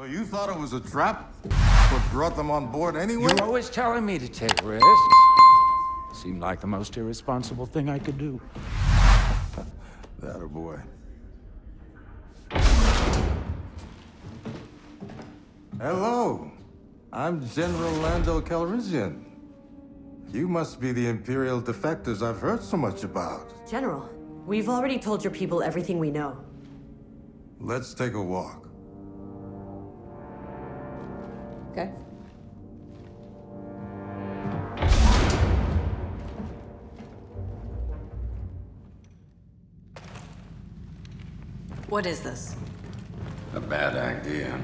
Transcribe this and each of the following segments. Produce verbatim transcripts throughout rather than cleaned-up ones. So you thought it was a trap, but brought them on board anyway? You're always telling me to take risks. Seemed like the most irresponsible thing I could do. That a boy. Hello. I'm General Lando Calrissian. You must be the Imperial defectors I've heard so much about. General, we've already told your people everything we know. Let's take a walk. Okay. What is this? A bad idea.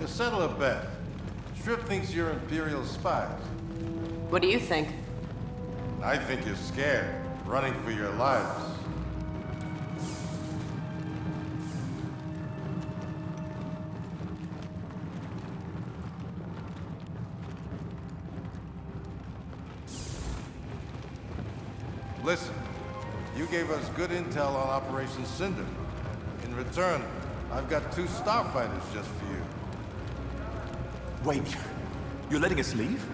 To settle a bet, Shriv thinks you're Imperial spies. What do you think? I think you're scared, running for your lives. Listen, you gave us good intel on Operation Cinder. In return, I've got two starfighters just for you. Wait, you're letting us leave?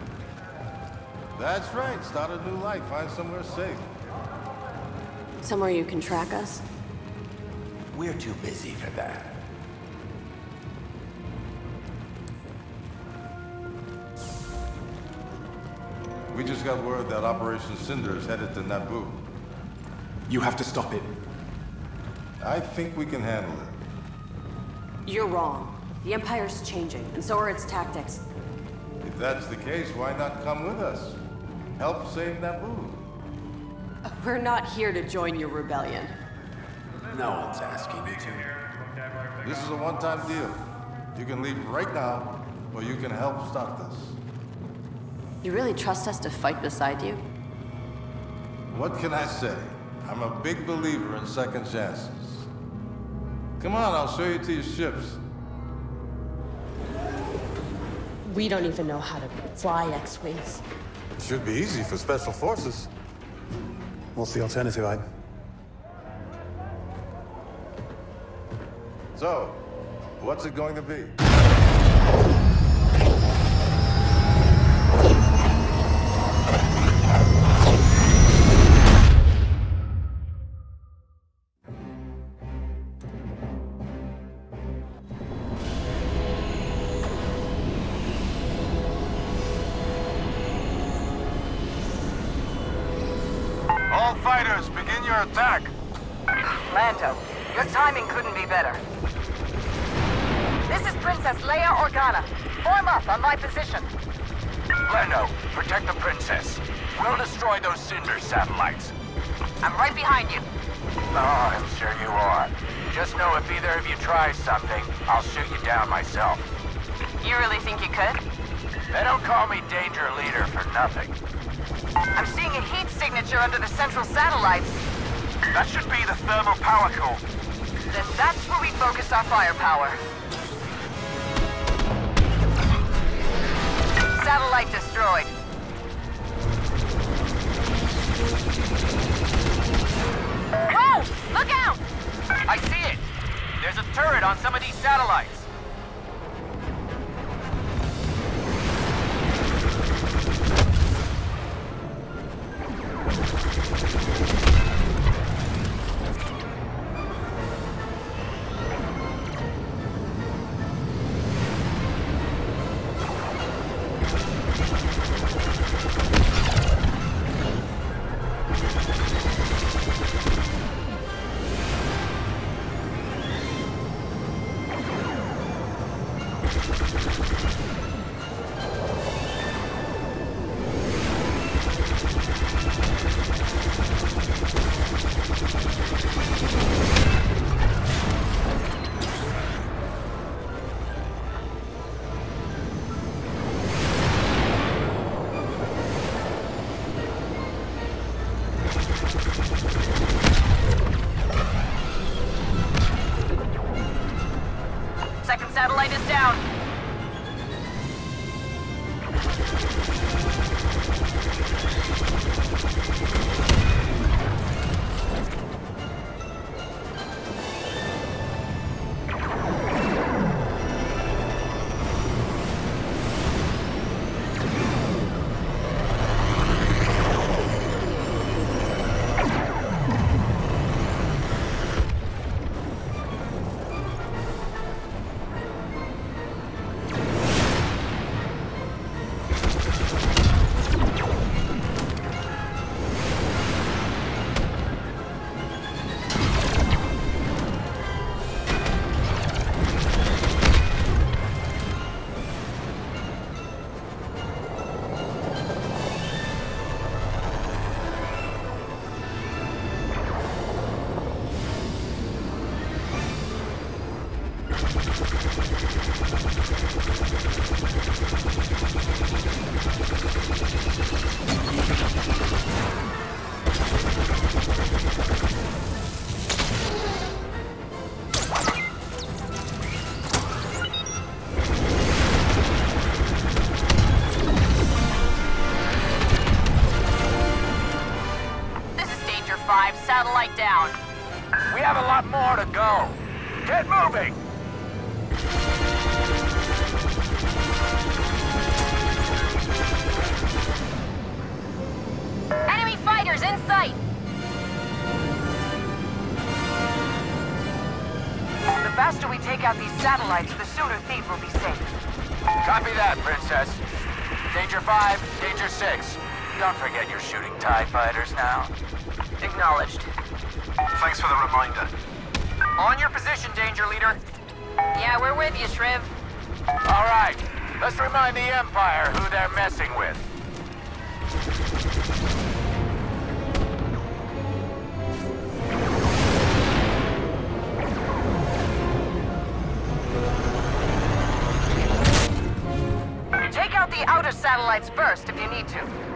That's right. Start a new life. Find somewhere safe. Somewhere you can track us? We're too busy for that. We just got word that Operation Cinder is headed to Naboo. You have to stop it. I think we can handle it. You're wrong. The Empire's changing, and so are its tactics. If that's the case, why not come with us? Help save Naboo. We're not here to join your rebellion. No one's asking you to. This is a one-time deal. You can leave right now, or you can help stop this. You really trust us to fight beside you? What can I say? I'm a big believer in second chances. Come on, I'll show you to your ships. We don't even know how to fly X-Wings. It should be easy for Special Forces. What's the alternative, Ike? So, what's it going to be? Attack! Lando, your timing couldn't be better. This is Princess Leia Organa. Form up on my position. Lando, protect the princess. We'll destroy those Cinder satellites. I'm right behind you. Oh, I'm sure you are. Just know if either of you tries something, I'll shoot you down myself. You really think you could? They don't call me Danger Leader for nothing. I'm seeing a heat signature under the central satellites. That should be the thermal power core. Then that's where we focus our firepower. Satellite destroyed. Whoa! Look out! I see it. There's a turret on some of these satellites. got a lot more to go. Get moving! Enemy fighters in sight! The faster we take out these satellites, the sooner Theed will be safe. Copy that, Princess. Danger five, danger six. Don't forget you're shooting TIE fighters now. Acknowledged. Thanks for the reminder. On your position, Danger Leader. Yeah, we're with you, Shriv. All right. Let's remind the Empire who they're messing with. Take out the outer satellites first if you need to.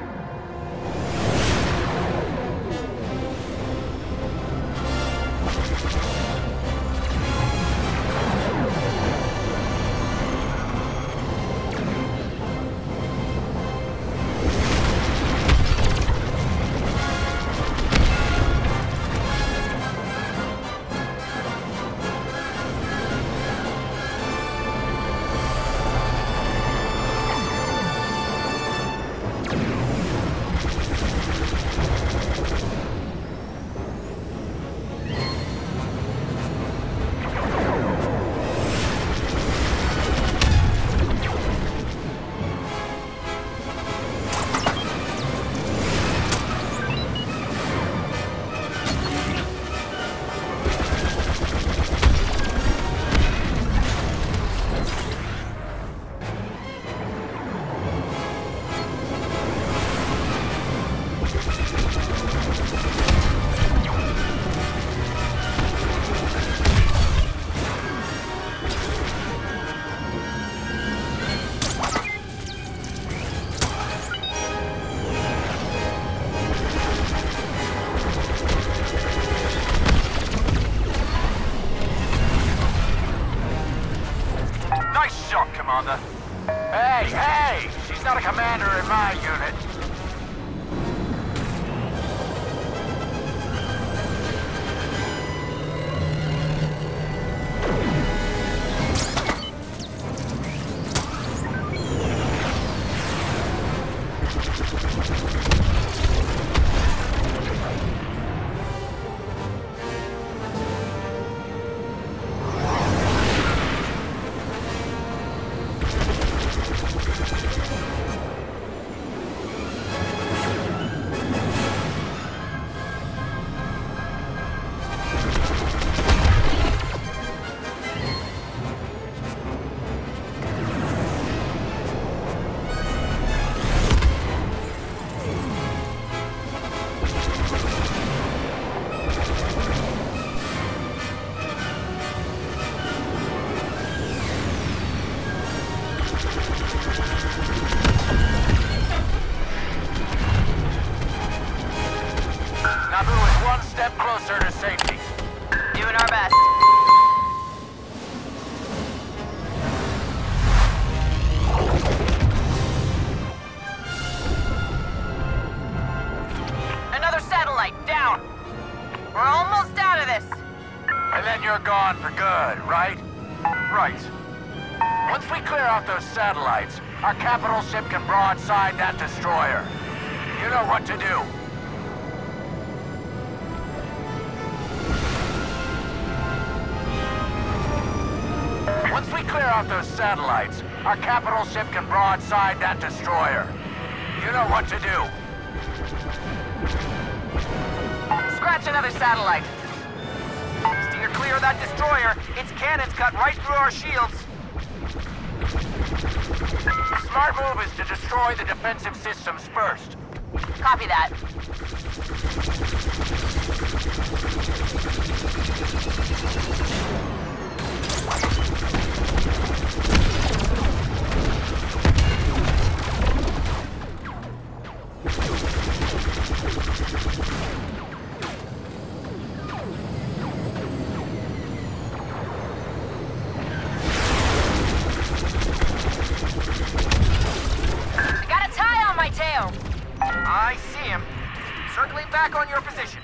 Circling back on your position.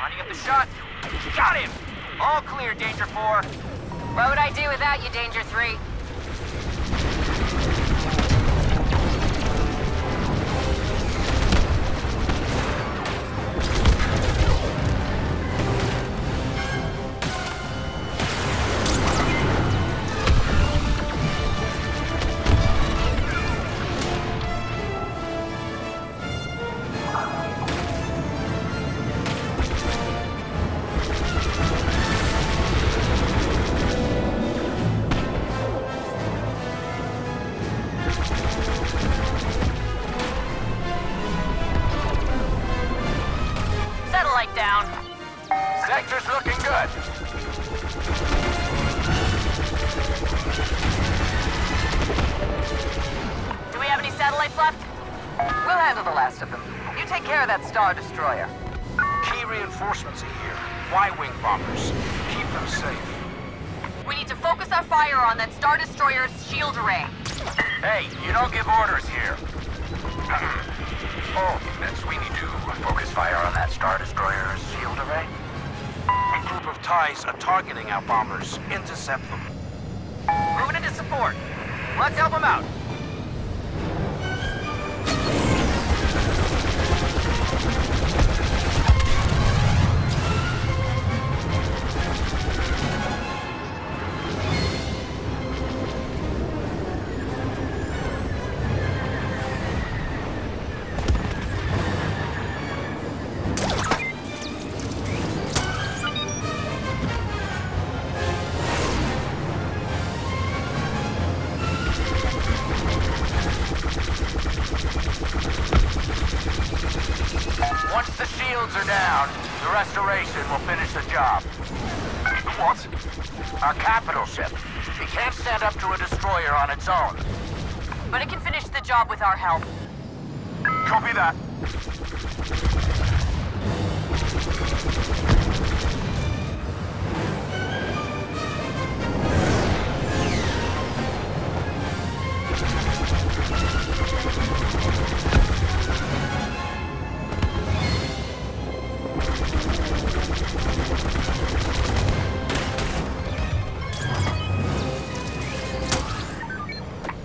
Lining up the shot. Got him! All clear, Danger four. What would I do without you, Danger three?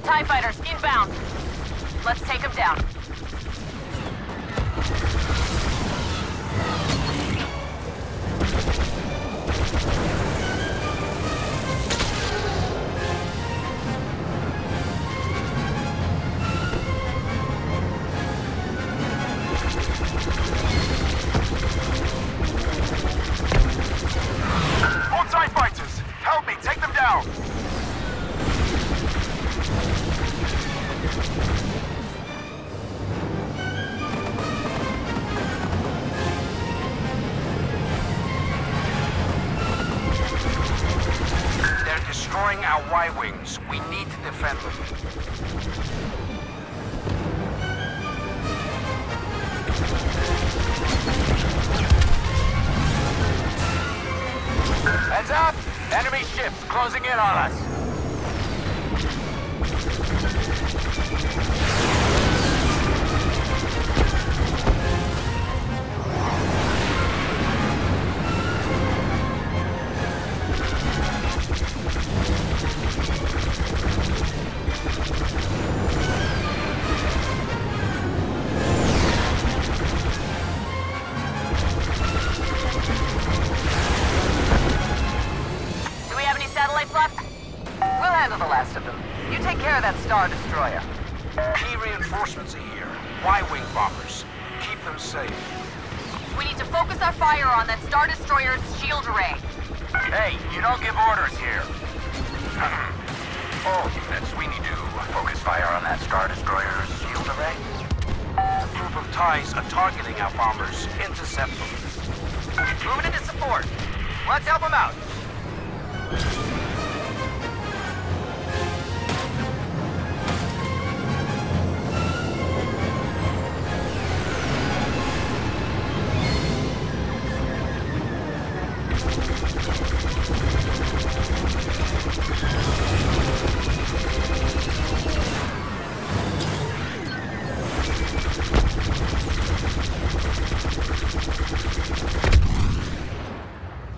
TIE fighters inbound. Let's take them down. More TIE fighters! Help me, take them down! Destroying our Y-Wings. We need to defend them. Heads up! Enemy ships closing in on us.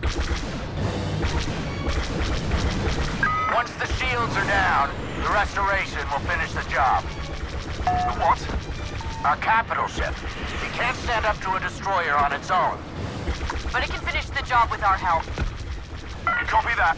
You shields are down. The restoration will finish the job. The what? Our capital ship. It can't stand up to a destroyer on its own. But it can finish the job with our help. Copy that.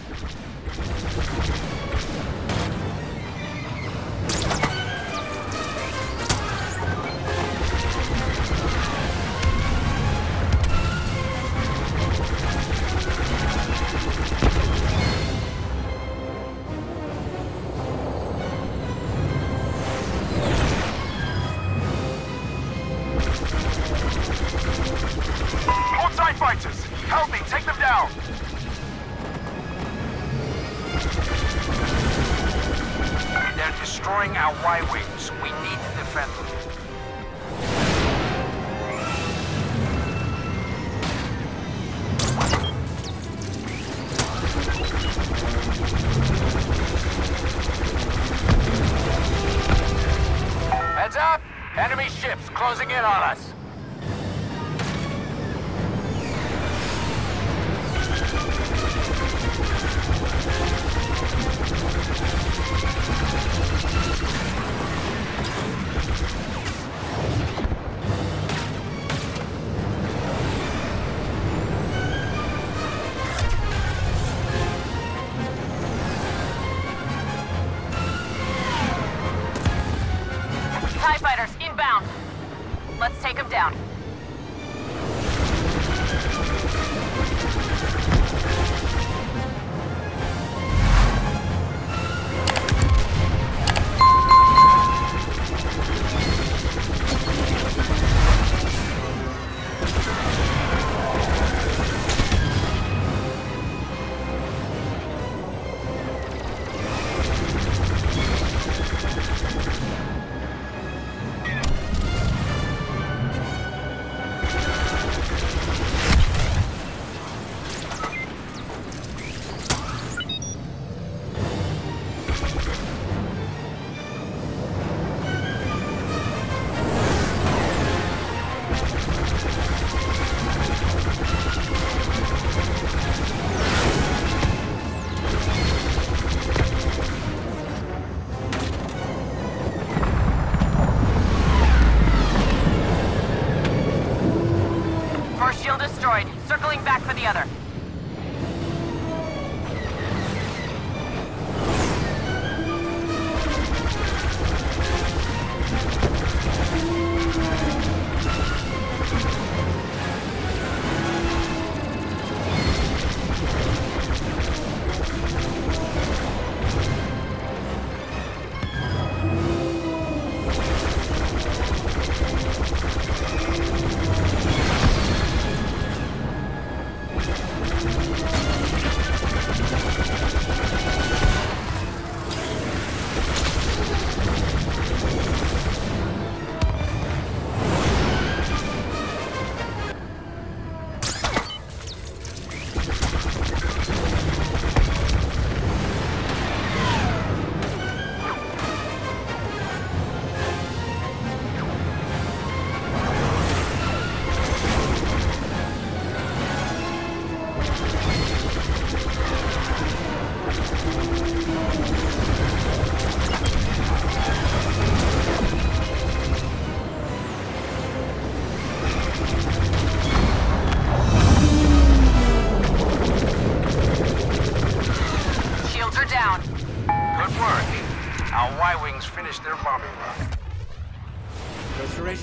More TIE fighters! Help me, take them down! They're destroying our Y-Wings. We need to defend them. Heads up! Enemy ships closing in on us.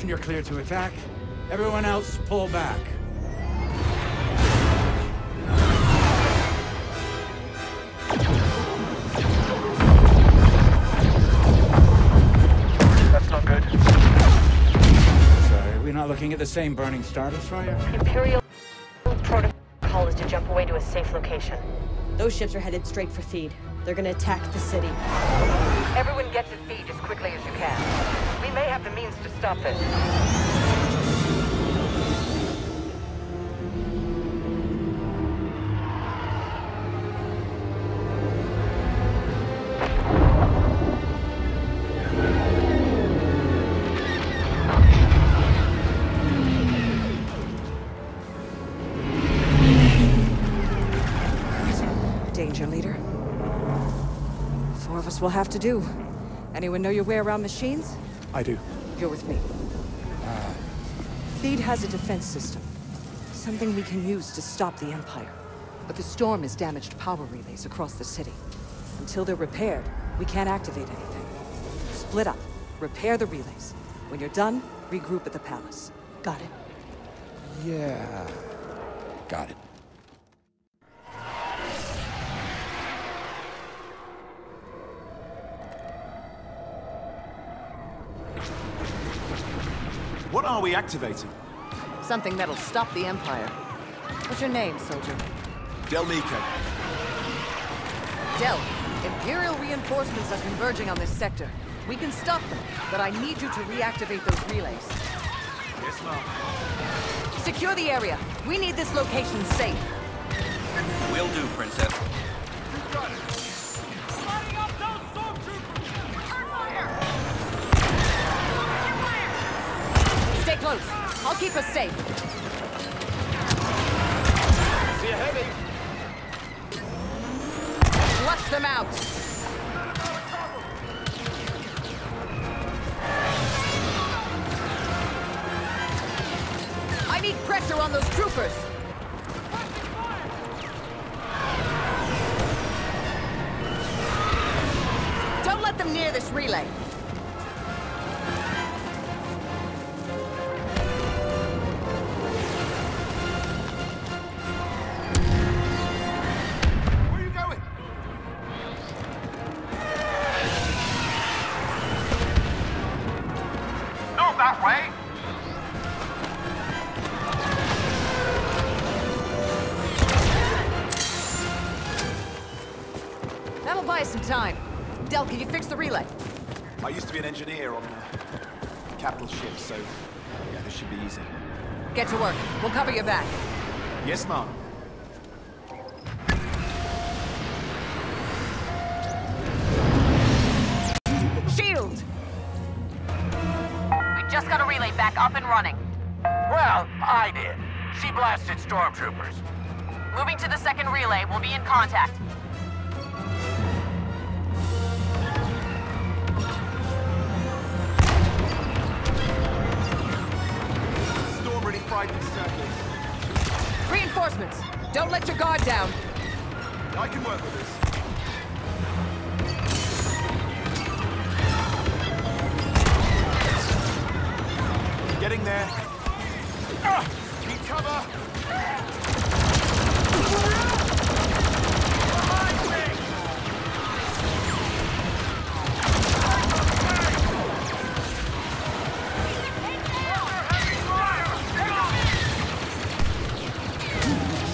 You're clear to attack. Everyone else, pull back. That's not good. Sorry, we're not looking at the same burning star destroyer. Imperial protocol is to jump away to a safe location. Those ships are headed straight for Theed. They're gonna attack the city. Everyone get to Theed as quickly as you can. We may have the means to stop it. Danger, leader. Four of us will have to do. Anyone know your way around machines? I do. You're with me. Uh. Theed has a defense system. Something we can use to stop the Empire. But the storm has damaged power relays across the city. Until they're repaired, we can't activate anything. Split up. Repair the relays. When you're done, regroup at the palace. Got it? Yeah... Got it. What are we activating? Something that'll stop the Empire. What's your name, soldier? Del Mika. Del, Imperial reinforcements are converging on this sector. We can stop them, but I need you to reactivate those relays. Yes, ma'am. Secure the area. We need this location safe. Will do, Princess. You got it. Lighting up those stormtroopers! Turn fire! Turn fire! Stay close. I'll keep us safe. See you heavy. Flush them out. I need pressure on those troopers! Don't let them near this relay! Time. Del, can you fix the relay? I used to be an engineer on uh, capital ships, so yeah, this should be easy. Get to work. We'll cover your back. Yes, ma'am. Shield! We just got a relay back up and running. Well, I did. She blasted stormtroopers. Moving to the second relay, we'll be in contact. Reinforcements! Don't let your guard down! I can work with this. Getting there. Ah, need cover!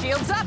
Shields up!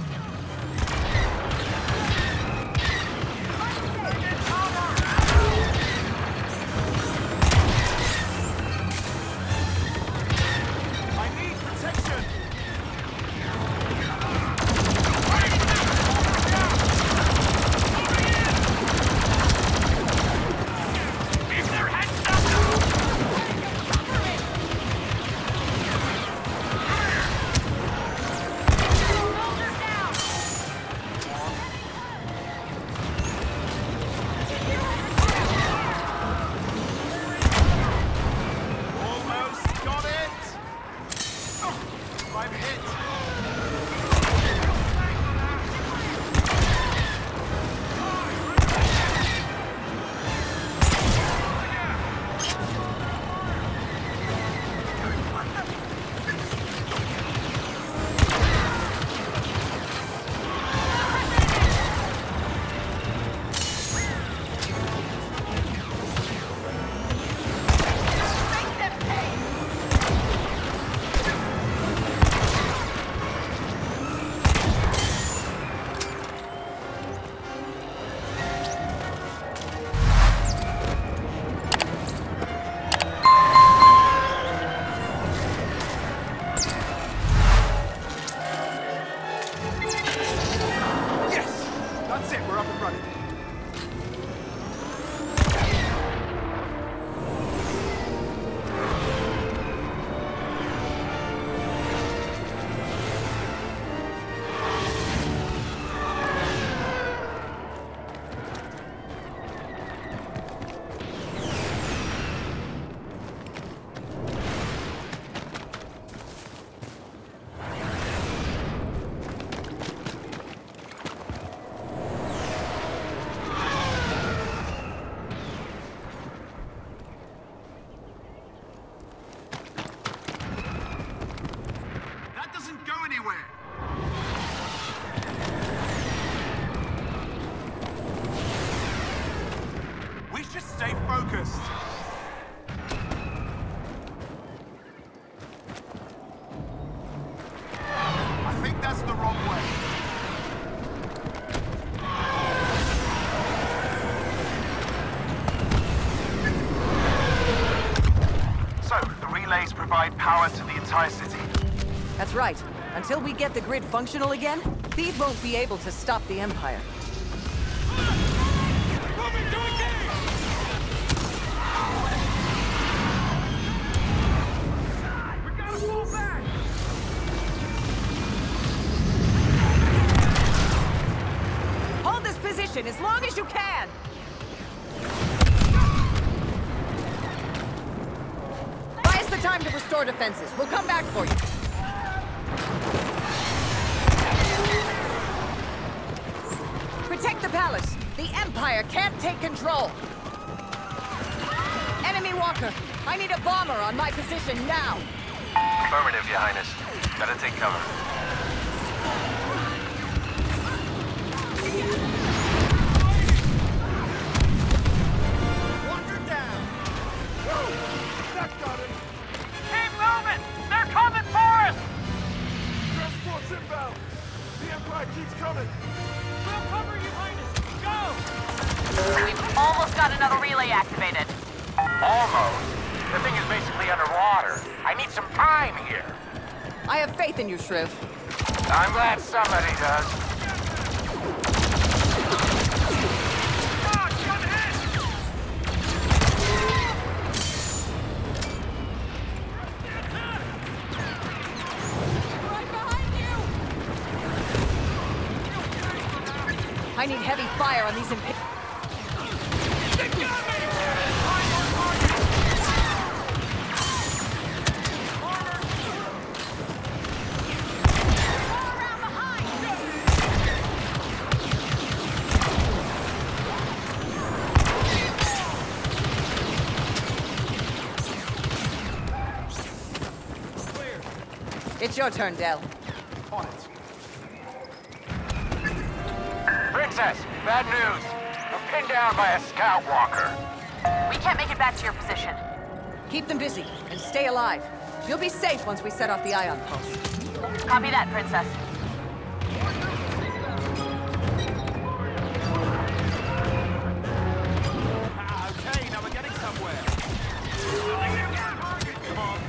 Just stay focused. I think that's the wrong way. Provide power to the entire city. That's right. Until we get the grid functional again, Theed won't be able to stop the Empire. Hold this position as long as you can! Time to restore defenses. We'll come back for you. Protect the palace. The Empire can't take control. Enemy walker. I need a bomber on my position now. Affirmative, Your Highness. Gotta take cover. Keeps coming. We'll cover you, Highness. Go! We've almost got another relay activated. Almost? The thing is basically underwater. I need some time here. I have faith in you, Shriv. I'm glad somebody does. Dodge, one hit! Right behind you! I need heavy fire on these impale. They got me! All around behind! It's your turn, Del. On it. Princess, bad news. We're pinned down by a scout walker. We can't make it back to your position. Keep them busy and stay alive. You'll be safe once we set off the ion pulse. Copy that, Princess. Okay, now we're getting somewhere. Come on.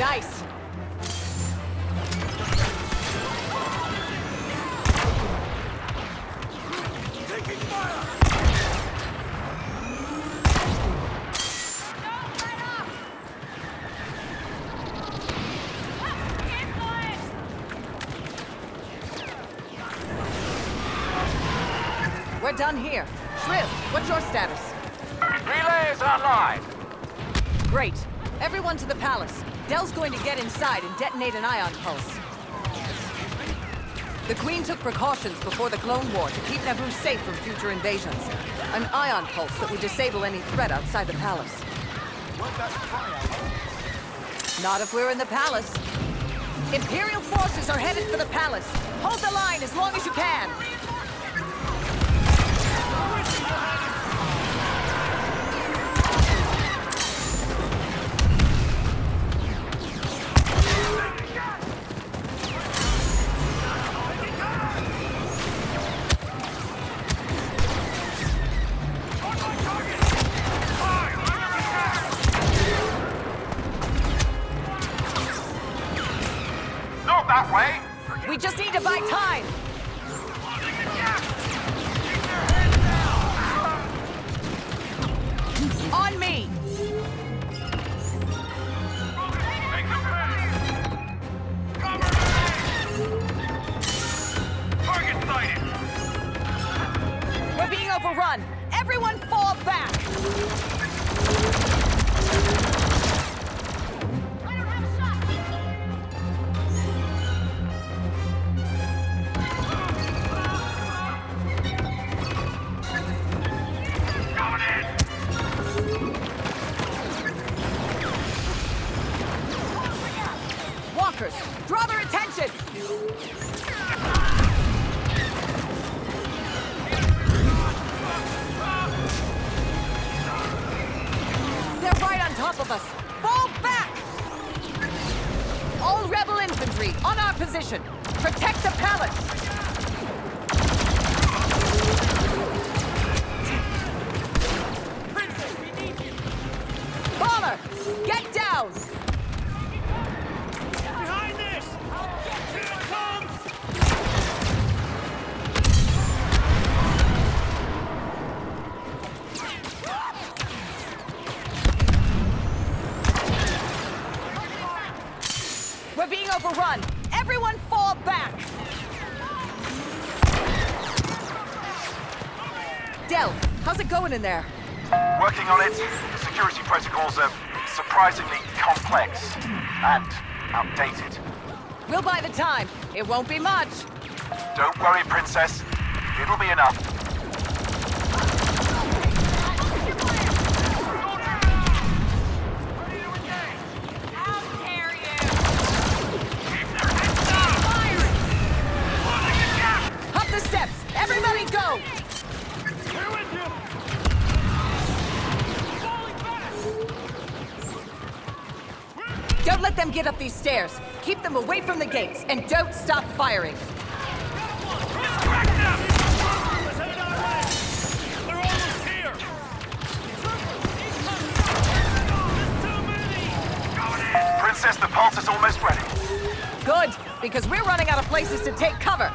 Nice. Taking fire. We're done here. Shriv, what's your status? Relays online. Great. Everyone to the palace. Del's going to get inside and detonate an ion pulse. The Queen took precautions before the Clone War to keep Naboo safe from future invasions. An ion pulse that would disable any threat outside the palace. Not if we're in the palace. Imperial forces are headed for the palace. Hold the line as long as you can. We just need to buy time! On me! Target sighted! We're being overrun! Everyone fall back! Draw their attention! They're right on top of us! Fall back! All rebel infantry on our position! Protect the palace! We're being overrun. Everyone fall back. Del, how's it going in there? Working on it. Security protocols are surprisingly complex and outdated. We'll buy the time. It won't be much. Don't worry, Princess. It'll be enough. Don't let them get up these stairs. Keep them away from the gates, and don't stop firing. Princess, the pulse is almost ready. Good, because we're running out of places to take cover.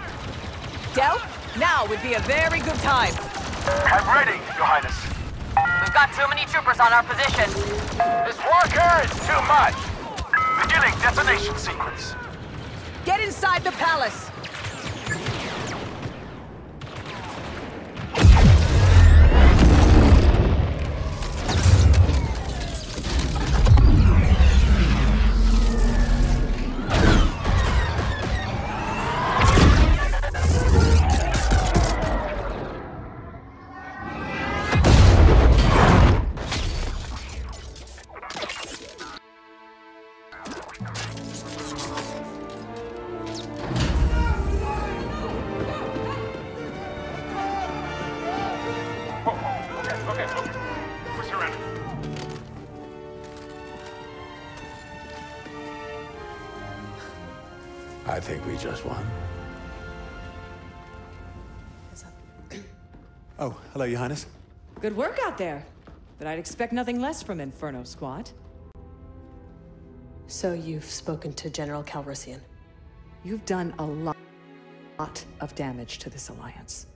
Del, now would be a very good time. I'm ready, Your Highness. We've got too many troopers on our position. This walker is too much. Beginning detonation sequence. Get inside the palace. I think we just won. Oh, hello, Your Highness. Good work out there, but I'd expect nothing less from Inferno Squad. So you've spoken to General Calrissian. You've done a lot of damage to this alliance.